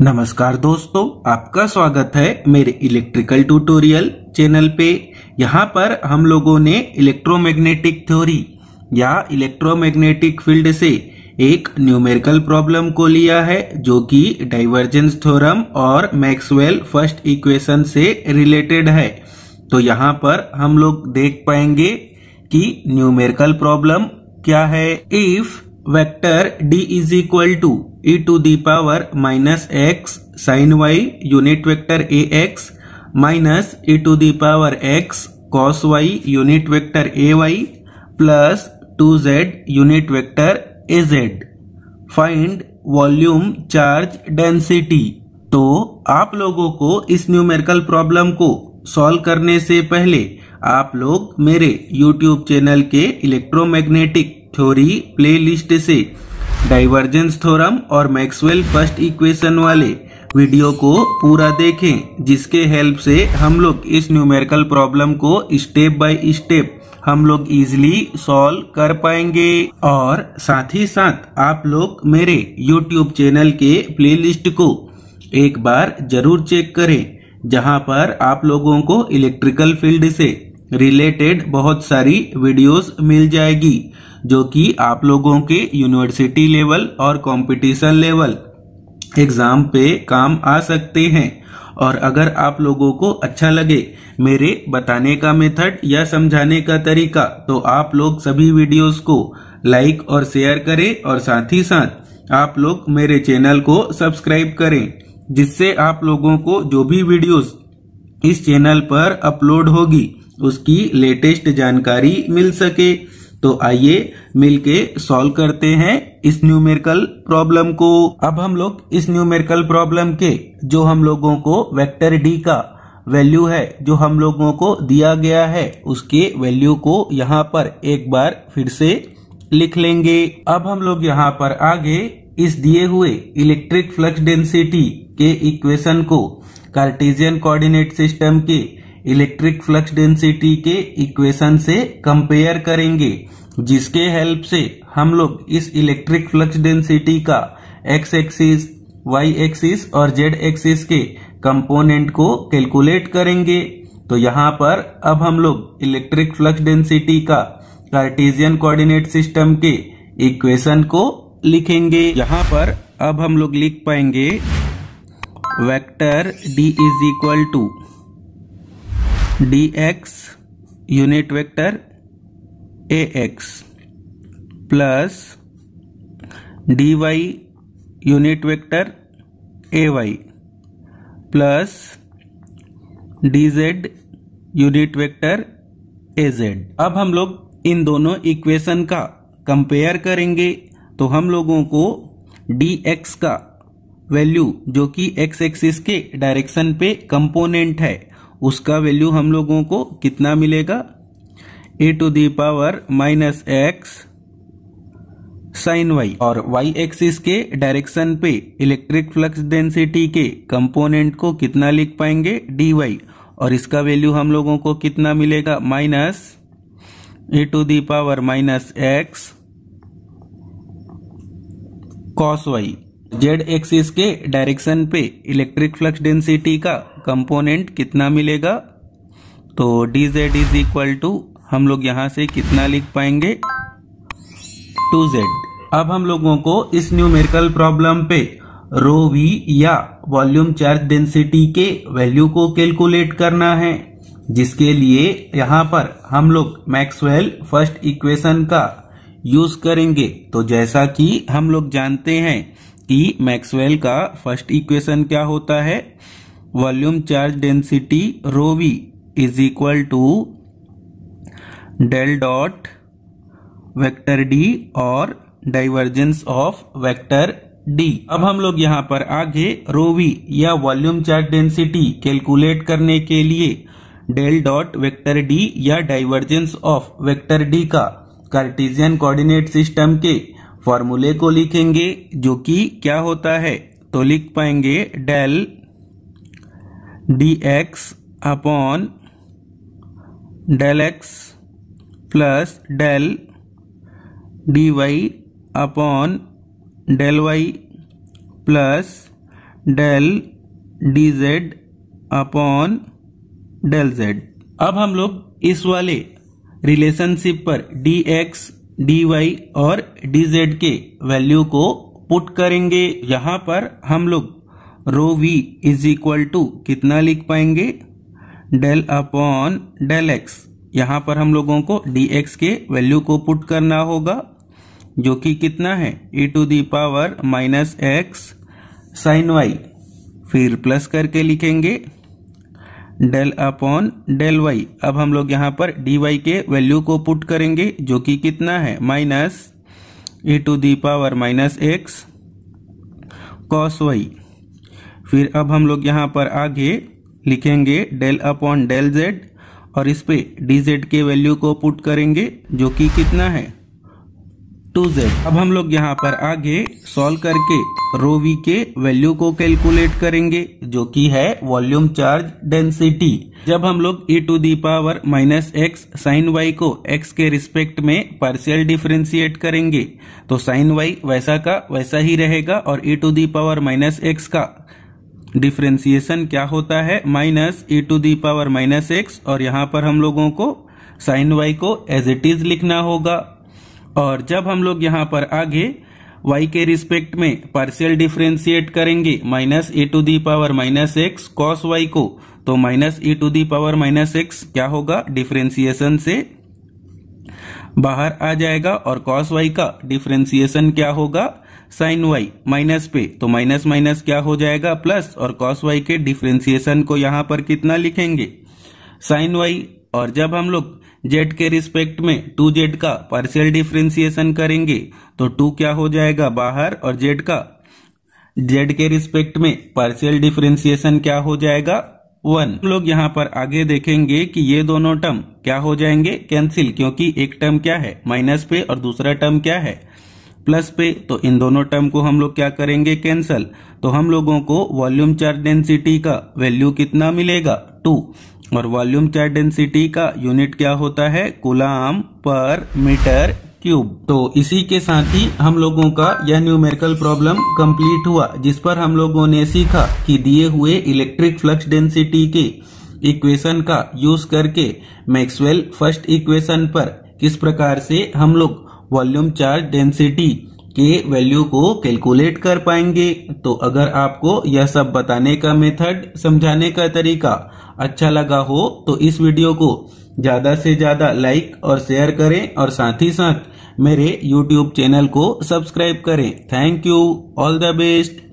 नमस्कार दोस्तों, आपका स्वागत है मेरे इलेक्ट्रिकल ट्यूटोरियल चैनल पे। यहाँ पर हम लोगों ने इलेक्ट्रोमैग्नेटिक थ्योरी या इलेक्ट्रोमैग्नेटिक फील्ड से एक न्यूमेरिकल प्रॉब्लम को लिया है जो कि डाइवर्जेंस थ्योरम और मैक्सवेल फर्स्ट इक्वेशन से रिलेटेड है। तो यहाँ पर हम लोग देख पाएंगे कि न्यूमेरिकल प्रॉब्लम क्या है। If vector d is equal to e to the power minus x sine y unit vector a x minus e to the power x cos y unit vector a y plus 2z unit vector a z, find volume charge density. तो आप लोगों को इस numerical problem को solve करने से पहले आप लोग मेरे YouTube चैनल के इलेक्ट्रोमैग्नेटिक थ्योरी प्लेलिस्ट से डाइवर्जेंस थ्योरम और मैक्सवेल फर्स्ट इक्वेशन वाले वीडियो को पूरा देखें, जिसके हेल्प से हम लोग इस न्यूमेरिकल प्रॉब्लम को स्टेप बाय स्टेप हम लोग इजिली सॉल्व कर पाएंगे। और साथ ही साथ आप लोग मेरे YouTube चैनल के प्लेलिस्ट को एक बार जरूर चेक करें, जहां पर आप लोगों को इलेक्ट्रिकल फील्ड से रिलेटेड बहुत सारी वीडियोस मिल जाएगी जो कि आप लोगों के यूनिवर्सिटी लेवल और कंपटीशन लेवल एग्जाम पे काम आ सकते हैं। और अगर आप लोगों को अच्छा लगे मेरे बताने का मेथड या समझाने का तरीका, तो आप लोग सभी वीडियोस को लाइक और शेयर करें, और साथ ही साथ आप लोग मेरे चैनल को सब्सक्राइब करें, जिससे आप लोगों को जो भी वीडियोस इस चैनल पर अपलोड होगी उसकी लेटेस्ट जानकारी मिल सके। तो आइए मिलके सॉल्व करते हैं इस न्यूमेरिकल प्रॉब्लम को। अब हम लोग इस न्यूमेरिकल प्रॉब्लम के जो हम लोगों को वेक्टर d का वैल्यू है जो हम लोगों को दिया गया है उसके वैल्यू को यहाँ पर एक बार फिर से लिख लेंगे। अब हम लोग यहाँ पर आगे इस दिए हुए इलेक्ट्रिक फ्लक्स डेंसिटी के इक्वेशन को कार्टेशियन कोऑर्डिनेट सिस्टम के इलेक्ट्रिक फ्लक्स डेंसिटी के इक्वेशन से कंपेयर करेंगे, जिसके हेल्प से हम लोग इस इलेक्ट्रिक फ्लक्स डेंसिटी का x एक्सिस, y एक्सिस और z एक्सिस के कंपोनेंट को कैलकुलेट करेंगे। तो यहाँ पर अब हम लोग इलेक्ट्रिक फ्लक्स डेंसिटी का कार्टेशियन कोऑर्डिनेट सिस्टम के इक्वेशन को लिखेंगे। यहाँ पर अब हम लोग लिख पाएंगे vector d is equal to d x unit vector a x plus d y unit vector a y plus d z unit vector a z. अब हम लोग इन दोनों इक्वेशन का कंपेयर करेंगे। तो हम लोगों को dx का वैल्यू जो कि x एक्सिस के डायरेक्शन पे कंपोनेंट है उसका वैल्यू हम लोगों को कितना मिलेगा, e to the power minus x sine y, और y एक्सिस के डायरेक्शन पे इलेक्ट्रिक फ्लक्स डेंसिटी के कंपोनेंट को कितना लिख पाएंगे, dy, और इसका वैल्यू हम लोगों को कितना मिलेगा, minus e to the power minus x cos y. Z axis के डायरेक्शन पे इलेक्ट्रिक फ्लक्स डेंसिटी का कंपोनेंट कितना मिलेगा, तो d z is equal to हम लोग यहाँ से कितना लिख पाएंगे, 2z। अब हम लोगों को इस न्यूमेरिकल प्रॉब्लम पे रो v या वॉल्यूम चार्ज डेंसिटी के वैल्यू को कैलकुलेट करना है, जिसके लिए यहाँ पर हम लोग मैक्सवेल फर्स्ट इक्वेशन का यूज करेंगे। तो जैसा कि हम लोग जानते हैं कि मैक्सवेल का फर्स्ट इक्वेशन क्या होता है, volume charge density rho v is equal to del dot vector d और डाइवर्जेंस ऑफ वेक्टर डी। अब हम लोग यहाँ पर आगे रो वी या वॉल्यूम चार्ज डेंसिटी कैलकुलेट करने के लिए डेल डॉट वेक्टर डी या डाइवर्जेंस ऑफ वेक्टर डी का कार्टेशियन कोऑर्डिनेट सिस्टम के फॉर्मूले को लिखेंगे, जो कि क्या होता है, तो लिख पाएंगे del d x upon del x plus del d y upon del y plus del d z upon del z. अब हम लोग इस वाले रिलेशनशिप पर डी एक्स डी वाई और डी जेड के वैल्यू को पुट करेंगे। यहां पर हम लोग rho v is equal to कितना लिख पाएंगे, डेल अपॉन डेल एक्स। यहां पर हम लोगों को डी एक्स के वैल्यू को पुट करना होगा जो कि कितना है, e to the power minus x sine y, फिर प्लस करके लिखेंगे डेल अपॉन डेल वाई। अब हम लोग यहाँ पर डी वाई के वैल्यू को पुट करेंगे जो कि कितना है, minus e to the power minus x cos y. फिर अब हम लोग यहाँ पर आगे लिखेंगे डेल अपॉन डेल जेड और इस पे डी जेड के वैल्यू को पुट करेंगे जो कि कितना है, 2z। अब हम लोग यहाँ पर आगे सॉल्व करके रो वी के वैल्यू को कैलकुलेट करेंगे जो कि है वॉल्यूम चार्ज डेंसिटी। जब हम लोग e to the power minus x sine y को x के रिस्पेक्ट में पार्शियल डिफ्रेंशिएट करेंगे तो साइन वाई वैसा का वैसा ही रहेगा और e to the power minus x का डिफ्रेंसिएशन क्या होता है, minus e to the power minus x. और यहाँ पर हम लोगों को साइन वाई को एज इट इज लिखना होगा। और जब हम लोग यहाँ पर आगे y के रिस्पेक्ट में पार्शियल डिफ्रेंशिएट करेंगे minus e to the power minus x cos y को, तो minus e to the power minus x क्या होगा, डिफ्रेंशिएशन से बाहर आ जाएगा। और कॉस वाई का डिफ्रेंशिएशन क्या होगा, साइन वाई माइनस पे, तो माइनस माइनस क्या हो जाएगा, प्लस। और कॉस वाई के डिफ्रेंशिएशन को यहाँ पर कितना लिखेंगे, साइन वाई। और जब हम लोग जेड के रिस्पेक्ट में 2z का पार्शियल डिफ्रेंसिएशन करेंगे तो 2 क्या हो जाएगा बाहर, और जेड के रिस्पेक्ट में पार्शियल डिफ्रेंसिएशन क्या हो जाएगा, 1। लोग यहाँ पर आगे देखेंगे कि ये दोनों टर्म क्या हो जाएंगे, कैंसिल, क्योंकि एक टर्म क्या है माइनस पे और दूसरा टर्म क्या है प्लस पे, तो इन दोनों टर्म को हम लोग क्या करेंगे, कैंसिल। तो हम लोगों को वॉल्यूम चार्ज डेंसिटी का वैल्यू कितना मिलेगा, 2। और वॉल्यूम चार्ज डेंसिटी का यूनिट क्या होता है, कूलम पर मीटर क्यूब। तो इसी के साथ ही हम लोगों का यह न्यूमेरिकल प्रॉब्लम कंप्लीट हुआ, जिस पर हम लोगों ने सीखा कि दिए हुए इलेक्ट्रिक फ्लक्स डेंसिटी के इक्वेशन का यूज करके मैक्सवेल फर्स्ट इक्वेशन पर किस प्रकार से हम लोग वॉल्यूम चार्ज डेंसिटी के वैल्यू को कैलकुलेट कर पाएंगे। तो अगर आपको यह सब बताने का मेथड, समझाने का तरीका अच्छा लगा हो तो इस वीडियो को ज्यादा से ज्यादा लाइक और शेयर करें और साथ ही साथ मेरे YouTube चैनल को सब्सक्राइब करें। Thank you, all the best.